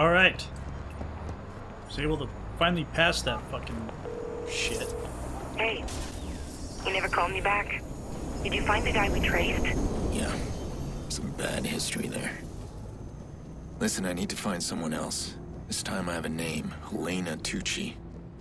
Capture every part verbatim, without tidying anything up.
Alright. I was able to finally pass that fucking shit. Hey, you never called me back? Did you find the guy we traced? Yeah. Some bad history there. Listen, I need to find someone else. This time I have a name, Helena Tucci.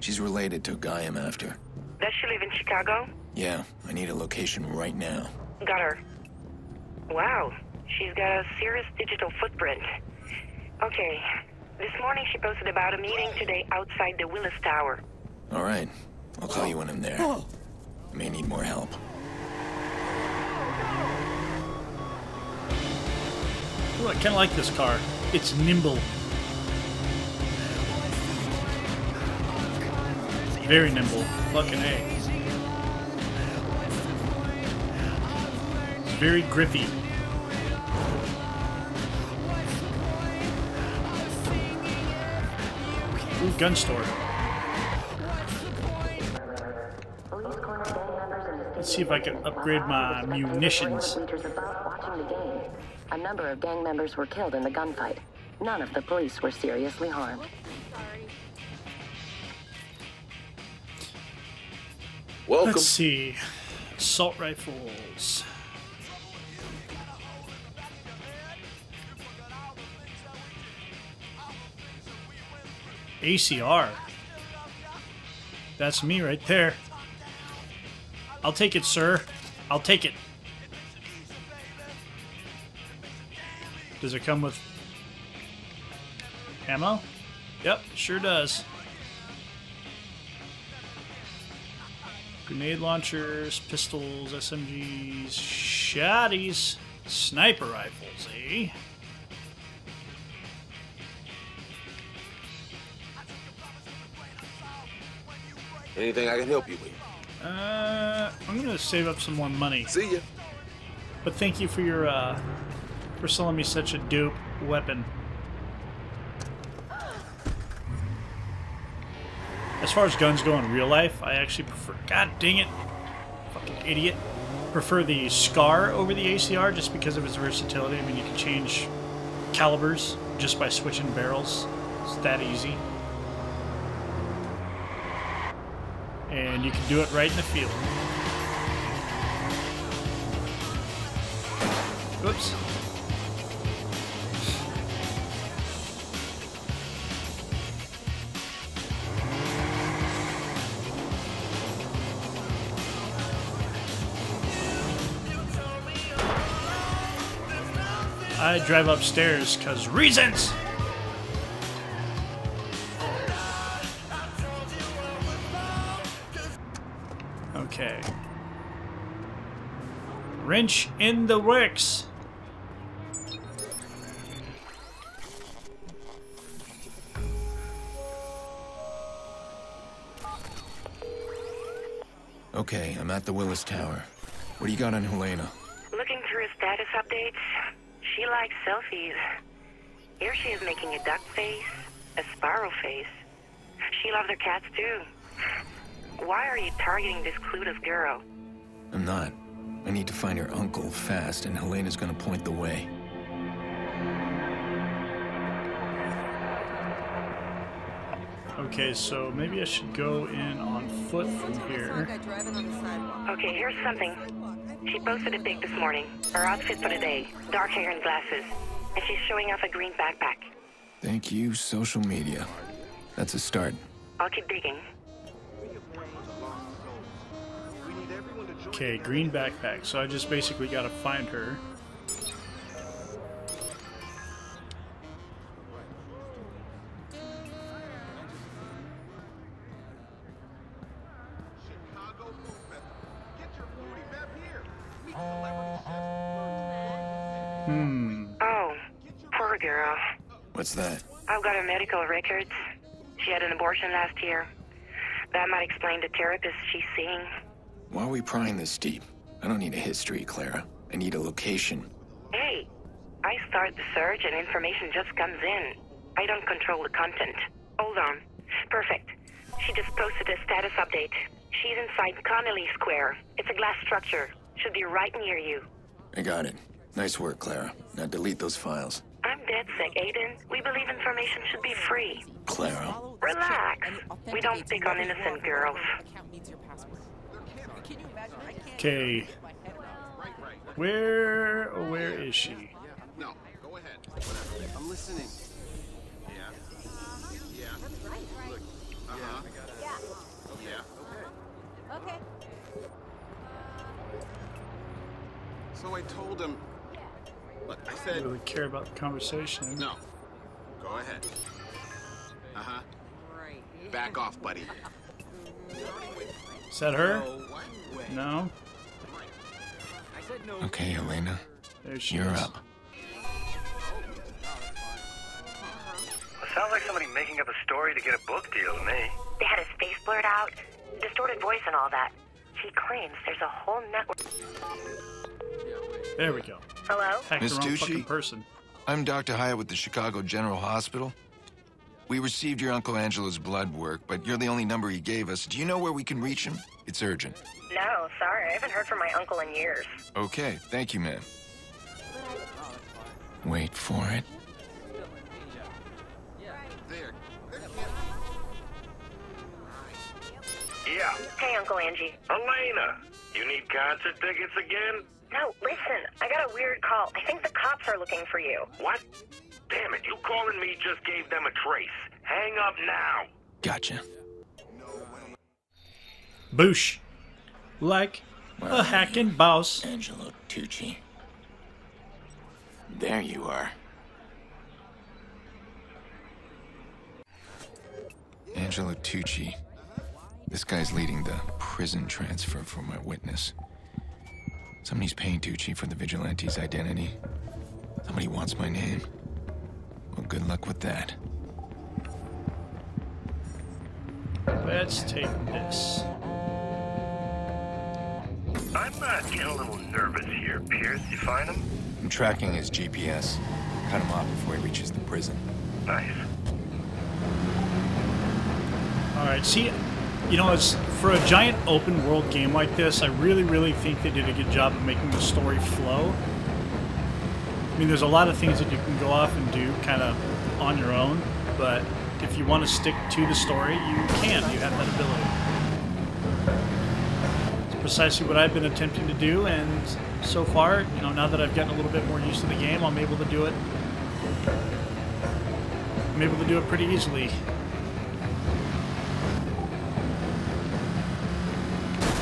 She's related to a guy I'm after. Does she live in Chicago? Yeah, I need a location right now. Got her. Wow, she's got a serious digital footprint. Okay, this morning she posted about a meeting today outside the Willis Tower. All right, I'll call you when I'm there. I may need more help. Ooh, I kind of like this car. It's nimble. Very nimble. Fucking A. Very grippy. Ooh, gun store. Let's see if I can upgrade my munitions. A number of gang members were killed in the gunfight. None of the police were seriously harmed. Welcome. Let's see. Assault rifles. A C R. That's me right there. I'll take it, sir. I'll take it. Does it come with ammo? Yep, sure does. Grenade launchers, pistols, S M Gs, shotties, sniper rifles, eh? Anything I can help you with? Uh, I'm gonna save up some more money. See ya. But thank you for your, uh, for selling me such a dope weapon. As far as guns go in real life, I actually prefer, god dang it, fucking idiot, prefer the SCAR over the A C R just because of its versatility. I mean, you can change calibers just by switching barrels. It's that easy. And you can do it right in the field. Oops. I drive upstairs because reasons! Okay. Wrench in the works. Okay, I'm at the Willis Tower. What do you got on Helena? Looking through status updates. She likes selfies. Here she is making a duck face, a sparrow face. She loves her cats too. Why are you targeting this clueless girl? I'm not. I need to find her uncle fast, and Helena's gonna point the way. Okay, so maybe I should go in on foot from here. Okay, here's something. She posted a pic this morning. Her outfit for today. Dark hair and glasses. And she's showing off a green backpack. Thank you, social media. That's a start. I'll keep digging. Okay, green backpack. So I just basically gotta find her. Hmm. Oh, poor girl. What's that? I've got her medical records. She had an abortion last year. That might explain the therapist she's seeing. Why are we prying this deep? I don't need a history, Clara. I need a location. Hey, I start the search and information just comes in. I don't control the content. Hold on. Perfect. She just posted a status update. She's inside Connolly Square. It's a glass structure. Should be right near you. I got it. Nice work, Clara. Now delete those files. I'm dead sick, Aiden. We believe information should be free. Clara. Relax. We don't pick on innocent girls. Okay. Where, where is she? No, go ahead. Whatever. I'm listening. Yeah. Yeah. Look. Uh-huh. Yeah. Yeah. Okay. Okay. So I told him. Look, I said. I don't really care about the conversation. No. Go ahead. Uh huh. Back off, buddy. Is that her? No. Okay, Helena. There she You're is. up. Well, sounds like somebody making up a story to get a book deal to me. They had his face blurred out, distorted voice, and all that. She claims there's a whole network. There we go. Hello? Miz Tucci? Person. I'm Doctor Hyatt with the Chicago General Hospital. We received your Uncle Angelo's blood work, but you're the only number he gave us. Do you know where we can reach him? It's urgent. No, sorry. I haven't heard from my uncle in years. Okay. Thank you, ma'am. Wait for it. Yeah. Hey, Uncle Angie. Helena! You need concert tickets again? No, listen. I got a weird call. I think the cops are looking for you. What? Damn it, you calling me just gave them a trace. Hang up now. Gotcha. Boosh. Like Where a hacking boss. Angelo Tucci. There you are. Angelo Tucci. This guy's leading the prison transfer for my witness. Somebody's paying Tucci for the vigilante's identity. Somebody wants my name. Well, good luck with that. Let's take this. I'm not getting a little nervous here, Pierce. You find him? I'm tracking his G P S. Cut him off before he reaches the prison. Nice. Alright, see, you know, it's, for a giant open world game like this, I really, really think they did a good job of making the story flow. I mean, there's a lot of things that you can go off and do kind of on your own, but if you want to stick to the story, you can. You have that ability. It's precisely what I've been attempting to do, and so far, you know, now that I've gotten a little bit more used to the game, I'm able to do it. I'm able to do it pretty easily.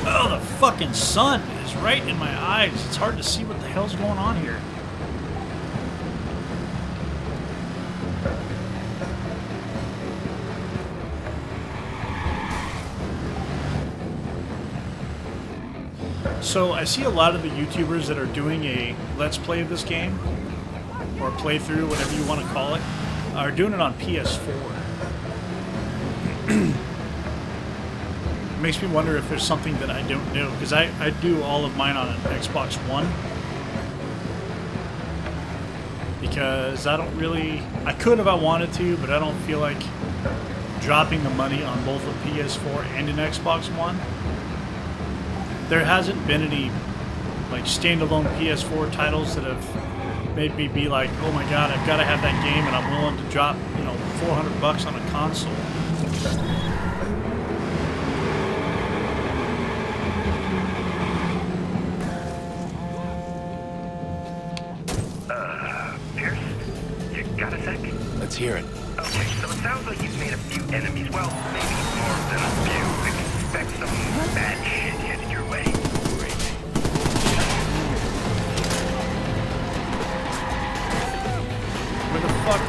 Oh, the fucking sun is right in my eyes. It's hard to see what the hell's going on here. So I see a lot of the YouTubers that are doing a let's play of this game, or playthrough, whatever you want to call it, are doing it on P S four. It makes me wonder if there's something that I don't know, because I, I do all of mine on an Xbox One. Because I don't really... I could if I wanted to, but I don't feel like dropping the money on both a P S four and an Xbox One. There hasn't been any like standalone P S four titles that have made me be like, oh my god, I've got to have that game, and I'm willing to drop, you know, four hundred bucks on a console. Uh, Pierce, you got a sec? Let's hear it. Okay, so it sounds like you've made a few enemies. Well, maybe more than a few. Expect some bad shit headed your way. Where the fuck?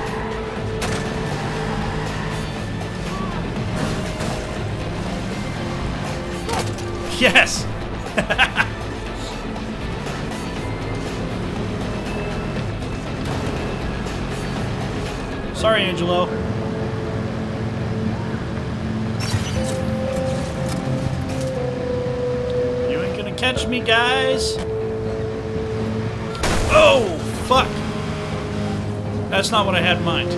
Yes! Sorry, Angelo. You ain't gonna catch me, guys. Oh, fuck. That's not what I had in mind.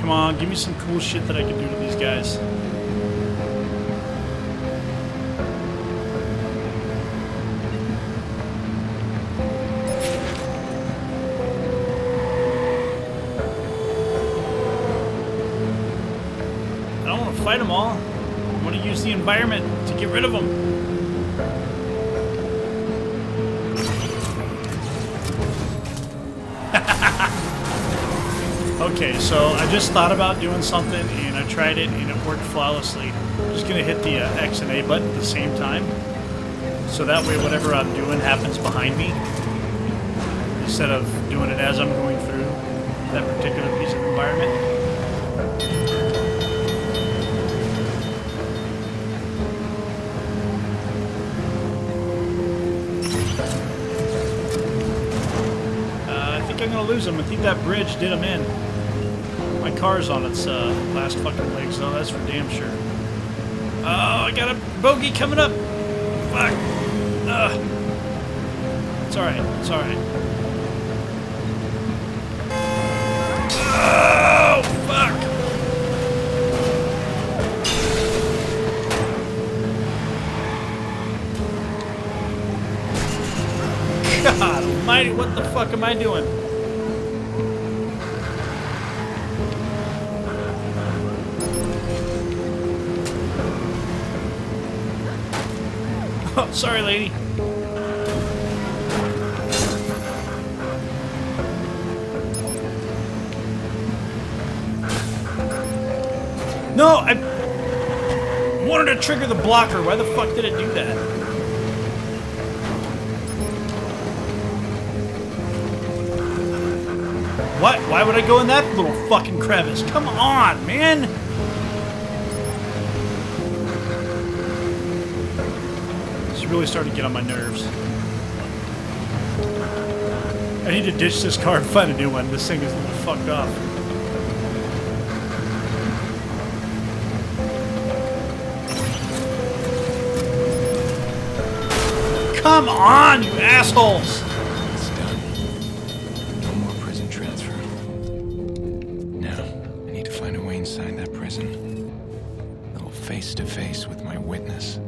Come Come on, give me some cool shit that I can do to these guys. I don't want to fight them all. I want to use the environment to get rid of them. Okay, so I just thought about doing something, and I tried it, and it worked flawlessly. I'm just going to hit the uh, X and A button at the same time, so that way whatever I'm doing happens behind me, instead of doing it as I'm going through that particular piece of environment. Uh, I think I'm going to lose him. I think that bridge did him in. My car's on its uh, last fucking legs, though, that's for damn sure. Oh, I got a bogey coming up! Fuck! Ugh. It's alright, it's alright. Oh, fuck! God almighty, what the fuck am I doing? Sorry, lady. No, I wanted to trigger the blocker. Why the fuck did it do that? What? Why would I go in that little fucking crevice? Come on, man! Really starting to get on my nerves. I need to ditch this car and find a new one. This thing is a little fucked up. Come on, you assholes! It's done. No more prison transfer. Now, I need to find a way inside that prison. A little face-to-face with my witness.